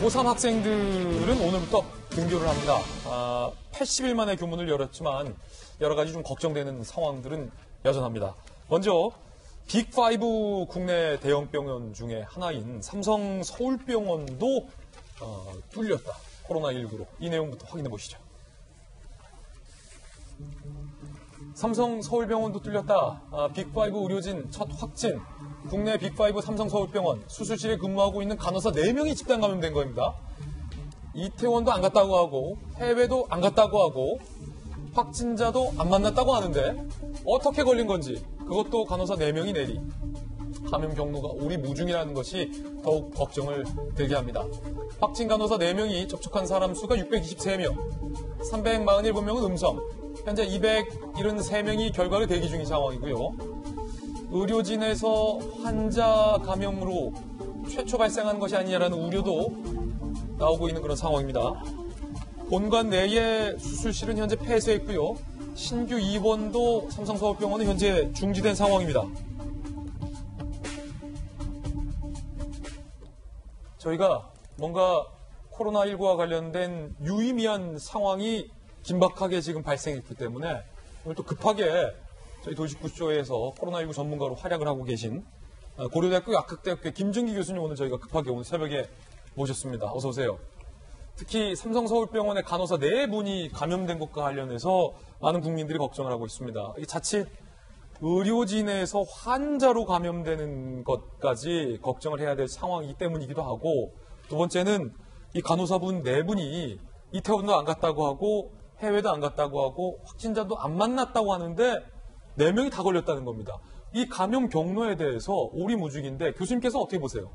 고3 학생들은 오늘부터 등교를 합니다. 80일 만에 교문을 열었지만 여러 가지 좀 걱정되는 상황들은 여전합니다. 먼저 빅5 국내 대형병원 중에 하나인 삼성서울병원도 뚫렸다. 코로나19로. 이 내용부터 확인해 보시죠. 삼성서울병원도 뚫렸다. 빅5 의료진 첫 확진. 국내 빅5 삼성서울병원 수술실에 근무하고 있는 간호사 4명이 집단 감염된 겁니다. 이태원도 안 갔다고 하고 해외도 안 갔다고 하고 확진자도 안 만났다고 하는데 어떻게 걸린 건지 그것도 간호사 4명이 내리 감염 경로가 오리무중이라는 것이 더욱 걱정을 들게 합니다. 확진 간호사 4명이 접촉한 사람 수가 623명, 347명은 음성, 현재 273명이 결과를 대기 중인 상황이고요. 의료진에서 환자 감염으로 최초 발생한 것이 아니냐라는 우려도 나오고 있는 그런 상황입니다. 본관 내에 수술실은 현재 폐쇄했고요. 신규 입원도 삼성서울병원은 현재 중지된 상황입니다. 저희가 뭔가 코로나19와 관련된 유의미한 상황이 긴박하게 지금 발생했기 때문에 오늘 또 급하게 저희 도시구쇼에서 코로나19 전문가로 활약을 하고 계신 고려대학교 약학대학교 김준기 교수님 오늘 저희가 급하게 오늘 새벽에 모셨습니다. 어서 오세요. 특히 삼성서울병원의 간호사 4분이 감염된 것과 관련해서 많은 국민들이 걱정을 하고 있습니다. 자칫 의료진에서 환자로 감염되는 것까지 걱정을 해야 될 상황이기 때문이기도 하고, 두 번째는 이 간호사분 4분이 이태원도 안 갔다고 하고 해외도 안 갔다고 하고 확진자도 안 만났다고 하는데 4명이 다 걸렸다는 겁니다. 이 감염 경로에 대해서 오리무중인데 교수님께서 어떻게 보세요?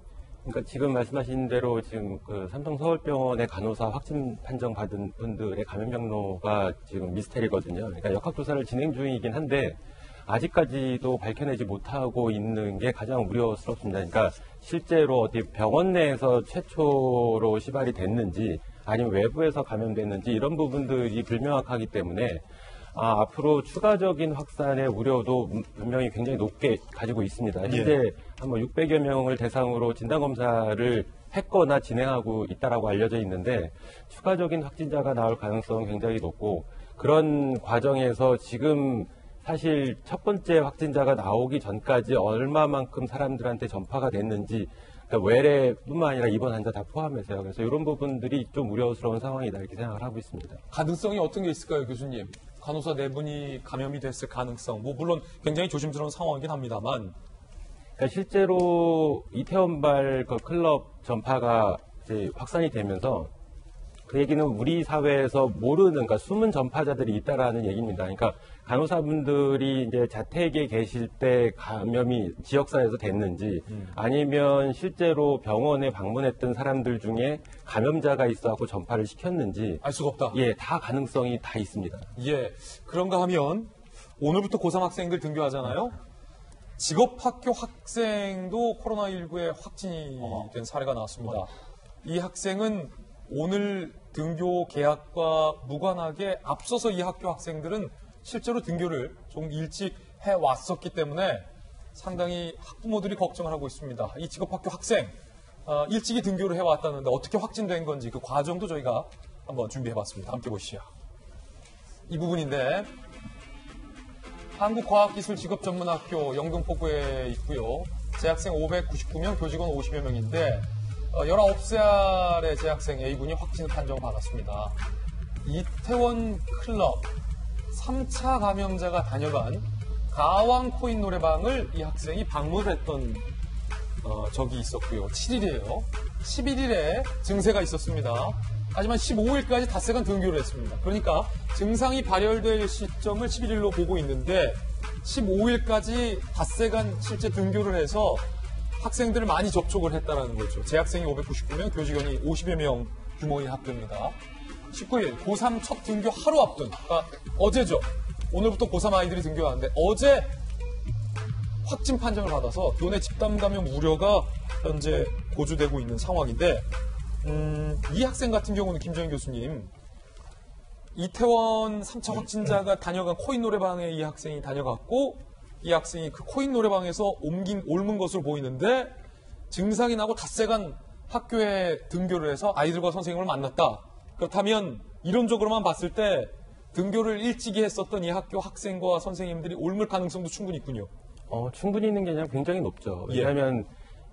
그러니까 지금 말씀하신 대로 지금 그 삼성서울병원의 간호사 확진 판정 받은 분들의 감염 경로가 지금 미스테리거든요. 그러니까 역학조사를 진행 중이긴 한데 아직까지도 밝혀내지 못하고 있는 게 가장 우려스럽습니다. 그러니까 실제로 어디 병원 내에서 최초로 시발이 됐는지 아니면 외부에서 감염됐는지 이런 부분들이 불명확하기 때문에 앞으로 추가적인 확산의 우려도 분명히 굉장히 높게 가지고 있습니다. 현재 한뭐 600여 명을 대상으로 진단검사를 했거나 진행하고 있다라고 알려져 있는데 추가적인 확진자가 나올 가능성은 굉장히 높고 그런 과정에서 지금 사실 첫 번째 확진자가 나오기 전까지 얼마만큼 사람들한테 전파가 됐는지 그러니까 외래뿐만 아니라 입원 환자 다 포함해서요. 그래서 이런 부분들이 좀 우려스러운 상황이다 이렇게 생각을 하고 있습니다. 가능성이 어떤 게 있을까요, 교수님? 간호사 4분이 감염이 됐을 가능성, 뭐 물론 굉장히 조심스러운 상황이긴 합니다만. 그러니까 실제로 이태원발 그 클럽 전파가 이제 확산이 되면서 그 얘기는 우리 사회에서 모르는, 그러니까 숨은 전파자들이 있다라는 얘기입니다. 그러니까 간호사분들이 이제 자택에 계실 때 감염이 지역사회에서 됐는지 아니면 실제로 병원에 방문했던 사람들 중에 감염자가 있어갖고 전파를 시켰는지 알 수가 없다. 예, 다 가능성이 다 있습니다. 예, 그런가 하면 오늘부터 고3 학생들 등교하잖아요. 직업학교 학생도 코로나19에 확진이 된 사례가 나왔습니다. 이 학생은 오늘 등교 개학과 무관하게 앞서서 이 학교 학생들은 실제로 등교를 조금 일찍 해왔었기 때문에 상당히 학부모들이 걱정을 하고 있습니다. 이 직업학교 학생 일찍이 등교를 해왔다는데 어떻게 확진된 건지 그 과정도 저희가 한번 준비해봤습니다. 함께 보시죠. 이 부분인데 한국과학기술직업전문학교 영등포구에 있고요. 재학생 599명, 교직원 50여 명인데 19살의 재학생 A군이 확진 판정받았습니다. 이태원 클럽 3차 감염자가 다녀간 가왕 코인 노래방을 이 학생이 방문했던 적이 있었고요. 7일이에요. 11일에 증세가 있었습니다. 하지만 15일까지 닷새간 등교를 했습니다. 그러니까 증상이 발열될 시점을 11일로 보고 있는데 15일까지 닷새간 실제 등교를 해서 학생들을 많이 접촉을 했다는 거죠. 재학생이 599명, 교직원이 50여 명 규모의 학교입니다. 19일 고3 첫 등교 하루 앞둔, 그러니까 어제죠. 오늘부터 고3 아이들이 등교하는데 어제 확진 판정을 받아서 교내 집단 감염 우려가 현재 고조되고 있는 상황인데 이 학생 같은 경우는 김정인 교수님, 이태원 3차 확진자가 다녀간 코인 노래방에 이 학생이 다녀갔고 이 학생이 그 코인 노래방에서 옮은 것으로 보이는데 증상이 나고 닷새간 학교에 등교를 해서 아이들과 선생님을 만났다. 그렇다면 이론적으로만 봤을 때 등교를 일찍이 했었던 이 학교 학생과 선생님들이 옮을 가능성도 충분히 있군요. 충분히 있는 게 아니라 굉장히 높죠. 왜냐하면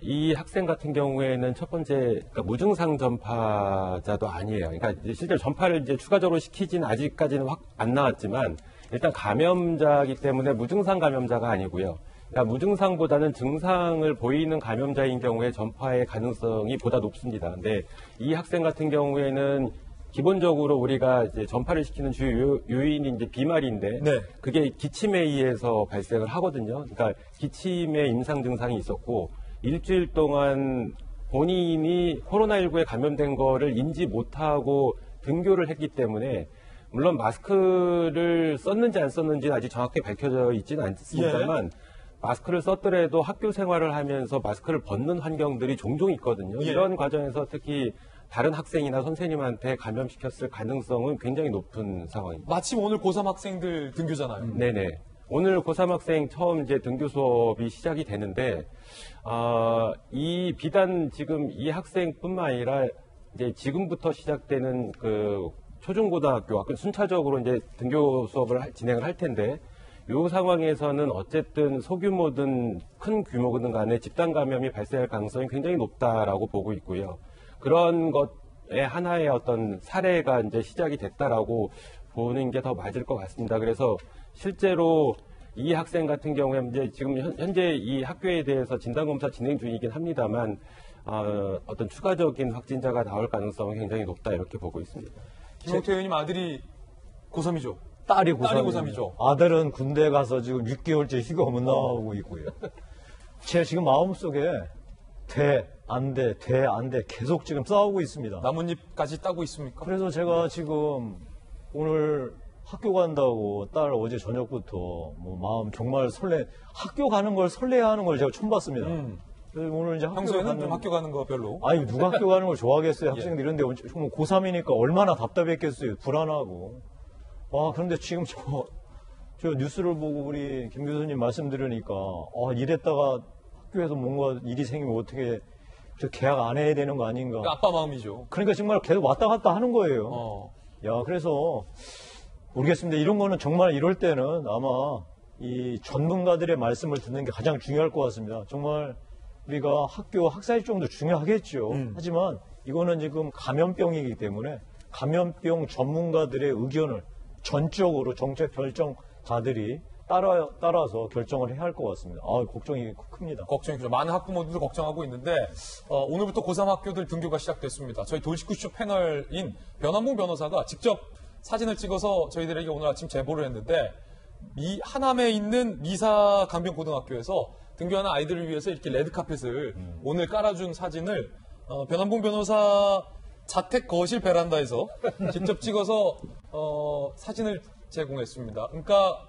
이 학생 같은 경우에는 첫 번째, 그러니까 무증상 전파자도 아니에요. 그러니까 실제로 전파를 이제 추가적으로 시키진 아직까지는 확 안 나왔지만 일단 감염자이기 때문에 무증상 감염자가 아니고요. 그러니까 무증상보다는 증상을 보이는 감염자인 경우에 전파의 가능성이 보다 높습니다. 근데 이 학생 같은 경우에는 기본적으로 우리가 이제 전파를 시키는 주요 요인이 이제 비말인데 네. 그게 기침에 의해서 발생을 하거든요. 그러니까 기침의 임상 증상이 있었고 일주일 동안 본인이 코로나19에 감염된 거를 인지 못하고 등교를 했기 때문에 물론 마스크를 썼는지 안 썼는지는 아직 정확히 밝혀져 있지는 않습니다만 예. 마스크를 썼더라도 학교 생활을 하면서 마스크를 벗는 환경들이 종종 있거든요. 예. 이런 과정에서 특히 다른 학생이나 선생님한테 감염시켰을 가능성은 굉장히 높은 상황입니다. 마침 오늘 고3 학생들 등교잖아요. 네네. 오늘 고3 학생 처음 이제 등교 수업이 시작이 되는데, 이 비단 지금 이 학생뿐만 아니라 이제 지금부터 시작되는 그 초중고등학교, 순차적으로 이제 등교 수업을 진행을 할 텐데, 이 상황에서는 어쨌든 소규모든 큰 규모든 간에 집단 감염이 발생할 가능성이 굉장히 높다라고 보고 있고요. 그런 것의 하나의 어떤 사례가 이제 시작이 됐다라고 보는 게 더 맞을 것 같습니다. 그래서 실제로 이 학생 같은 경우에 이제 지금 현재 이 학교에 대해서 진단검사 진행 중이긴 합니다만 어떤 추가적인 확진자가 나올 가능성은 굉장히 높다 이렇게 보고 있습니다. 김용태 의원님 아들이 고3이죠? 딸이 고3이죠. 아들은 군대 가서 지금 6개월째 휴가 못 나오고 있고요. 제 지금 마음속에 돼, 안 돼 계속 지금 싸우고 있습니다. 나뭇잎까지 따고 있습니까? 그래서 제가 지금 오늘 학교 간다고 딸 어제 저녁부터 뭐 마음 정말 학교 가는 걸 설레하는 걸 제가 처음 봤습니다. 그래서 오늘 이제 평소에는 좀 학교 가는 거 별로. 아니 누가 학교 가는 걸 좋아하겠어요. 학생들 이런데 고3이니까 얼마나 답답했겠어요. 불안하고. 와 그런데 지금 저 뉴스를 보고 우리 김 교수님 말씀 들으니까 이랬다가 학교에서 뭔가 일이 생기면 어떻게 저 계약 안 해야 되는 거 아닌가. 아빠 마음이죠. 그러니까 정말 계속 왔다 갔다 하는 거예요. 야 그래서 모르겠습니다. 이런 거는 정말 이럴 때는 아마 이 전문가들의 말씀을 듣는 게 가장 중요할 것 같습니다. 정말 우리가 학교 학사 일정도 중요하겠죠. 하지만 이거는 지금 감염병이기 때문에 감염병 전문가들의 의견을 전적으로 정책 결정자들이 따라서 결정을 해야 할 것 같습니다. 걱정이 큽니다. 걱정이 크죠. 많은 학부모들도 걱정하고 있는데 오늘부터 고3 학교들 등교가 시작됐습니다. 저희 돌직구쇼 패널인 변한봉 변호사가 직접 사진을 찍어서 저희들에게 오늘 아침 제보를 했는데 하남에 있는 미사 강변고등학교에서 등교하는 아이들을 위해서 이렇게 레드카펫을 오늘 깔아준 사진을 변한봉 변호사 자택 거실 베란다에서 직접 찍어서 사진을 제공했습니다. 그러니까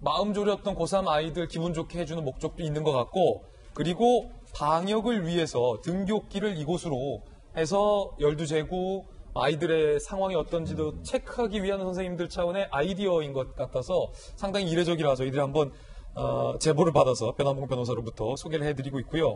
마음 졸였던 고3 아이들 기분 좋게 해주는 목적도 있는 것 같고 그리고 방역을 위해서 등교길을 이곳으로 해서 열두 재고 아이들의 상황이 어떤지도 체크하기 위한 선생님들 차원의 아이디어인 것 같아서 상당히 이례적이라 저희들이 한번 제보를 받아서 변한봉 변호사로부터 소개를 해드리고 있고요.